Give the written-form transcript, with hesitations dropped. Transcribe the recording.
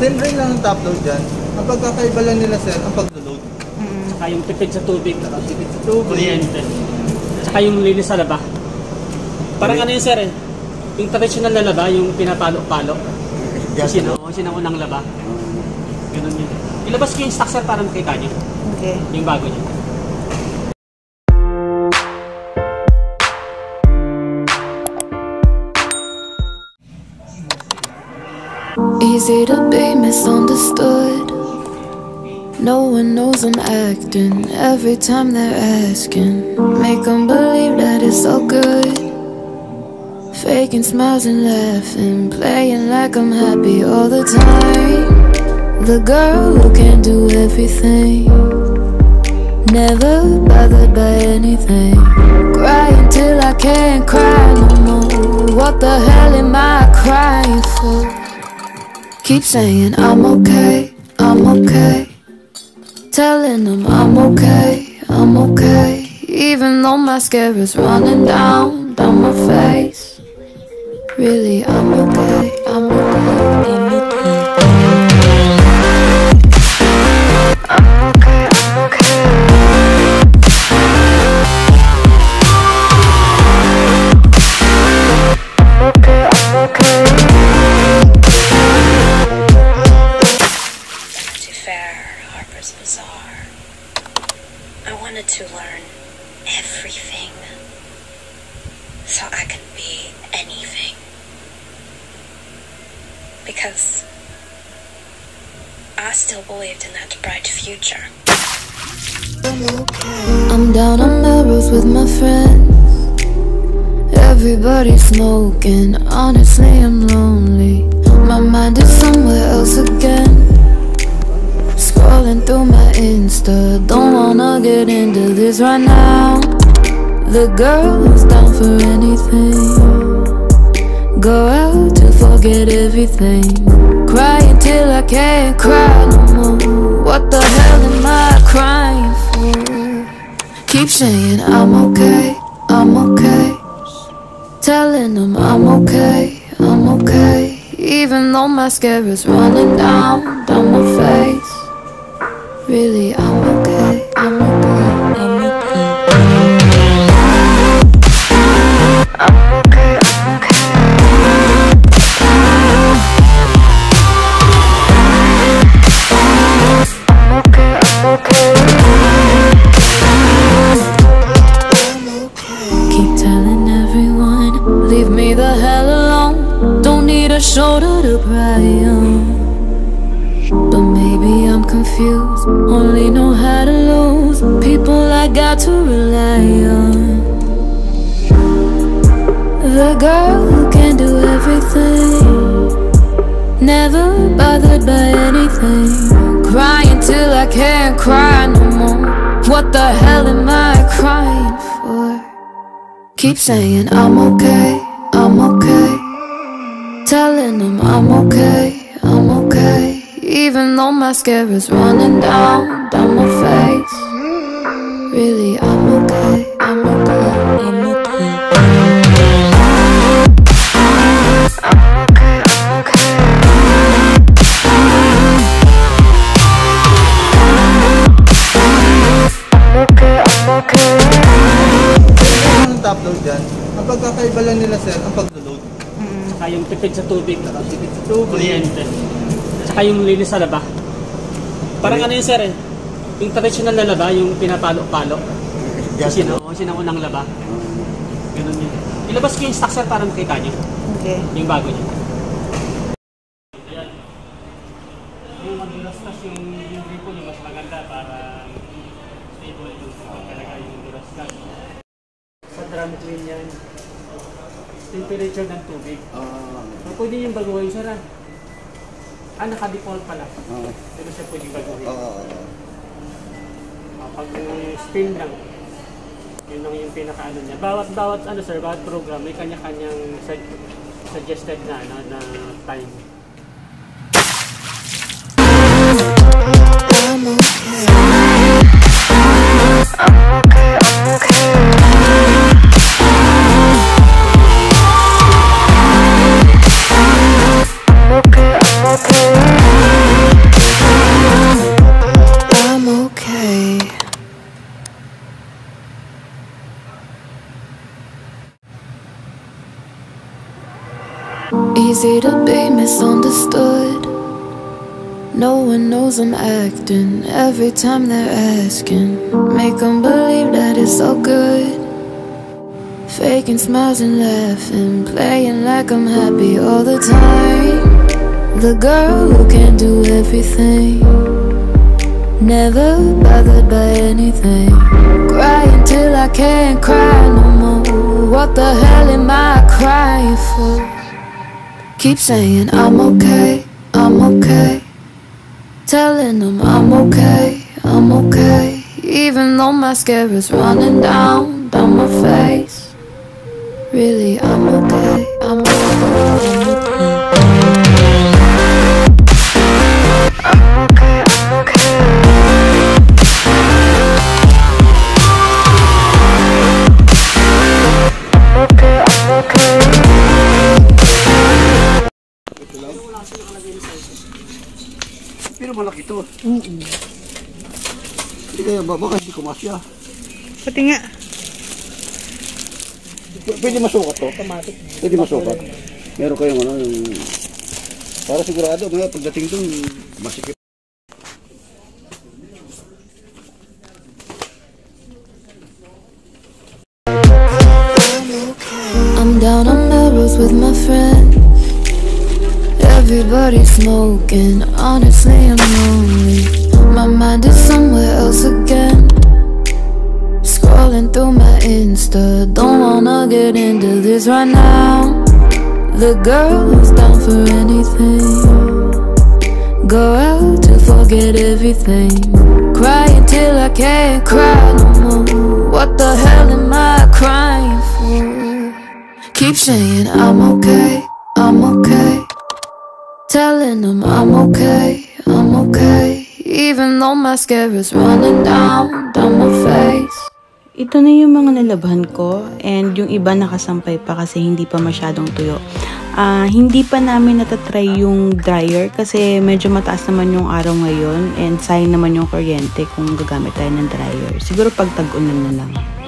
Same ring lang ang top load dyan. Ang pagkakaiba lang nila sir, ang pag-load. Tsaka yung tipid sa tubig. Tipid sa tubig. Oriented. Tsaka yung linis sa laba. Parang ano yun sir eh. Yung traditional na laba, yung pinapalo-palo. Sinangunang laba. Ganun yun. Ilabas ko yung stock sir para makita nyo. Okay. Yung bago nyo. Easy to be misunderstood. No one knows I'm acting. Every time they're asking, make them believe that it's all good. Faking smiles and laughing, playing like I'm happy all the time. The girl who can do everything, never bothered by anything. Crying till I can't cry no more. What the hell am I crying for? Keep saying I'm okay, telling them I'm okay, even though mascara's running down my face. Really, I'm okay, I'm okay. I wanted to learn everything so I could be anything, because I still believed in that bright future. I'm down on Melrose with my friends. Everybody's smoking, honestly I'm lonely. My mind is somewhere else again. Scrolling through my Insta, don't wanna get into this right now. The girl who's down for anything, go out to forget everything. Crying till I can't cry no more. What the hell am I crying for? Keep saying I'm okay, telling them I'm okay, even though mascara's running down my face. Really, I'm okay, I'm okay, I'm okay. I'm okay, I'm okay. I'm okay, I'm okay. Keep telling everyone, leave me the hell alone. Don't need a shoulder to cry on. But maybe I'm confused, only know how to lose. People I got to rely on. The girl who can do everything, never bothered by anything. Crying till I can't cry no more. What the hell am I crying for? Keep saying I'm okay, telling them I'm okay, even though mascara's running down my face. Really, I'm okay, I'm okay, I'm okay. I'm okay, I'm okay. I'm okay, I'm okay. Ang top load dyan, ang pagkakaiba lang nila sir, ang pag-load. Saka yung tipid sa tubig. Tipid sa tubig. Oriented. Tsaka yung linis sa laba. Parang ano yun sir eh. Yung traditional na laba, yung pinapalo-palo. Sinangunang laba. Ganun yun. Ilabas ko yung stock sir para makita nyo. Okay. Yung bago nyo. Ayan. Yung madulastas yung gripon yung mas maganda para stable yung pagkalaga yung madulastas. Sa drum clean yan. Temperature ng tubig. Pwede yung baguhin sir ah. Ah, naka-default pala. Pero siya pwede baguhin. Pag spin lang, yun lang yung pinaka-ano niya. Bawat ano sir, bawat program, may kanya-kanyang suggested na, na time. I'm okay. I'm okay, I'm okay. Okay. easy to be misunderstood. No one knows I'm acting. Every time they're asking, make them believe that it's all good. Faking smiles and laughing, playing like I'm happy all the time. The girl who can do everything, never bothered by anything. Crying till I can't cry no more. What the hell am I crying for? Keep saying I'm okay, I'm okay. Telling them I'm okay, I'm okay. Even though mascara's running down my face. Really, I'm okay, I'm okay, I'm okay. Pero malaki ito. Hindi kaya baba kasi kumasya. Pati nga. Pwede masukat to? Pwede masukat. Meron kayong ano yung... Para sigurado ngayon pagdating doon masikip. I'm down on Melrose with my friend. Everybody's smoking, honestly I'm lonely. My mind is somewhere else again. Scrolling through my Insta, don't wanna get into this right now. The girl who's down for anything, go out to forget everything. Crying till I can't cry no more. What the hell am I crying for? Keep saying I'm okay, I'm okay. Telling them I'm okay, I'm okay. Even though mascara's running down my face. Ito na yung mga nalabahan ko, and yung iba nakasampay pa kasi hindi pa masyadong tuyo. Hindi pa namin natatry yung dryer kasi medyo mataas naman yung araw ngayon, and sayang naman yung kuryente kung gagamit tayo ng dryer. Siguro pag tag-ulan na lang.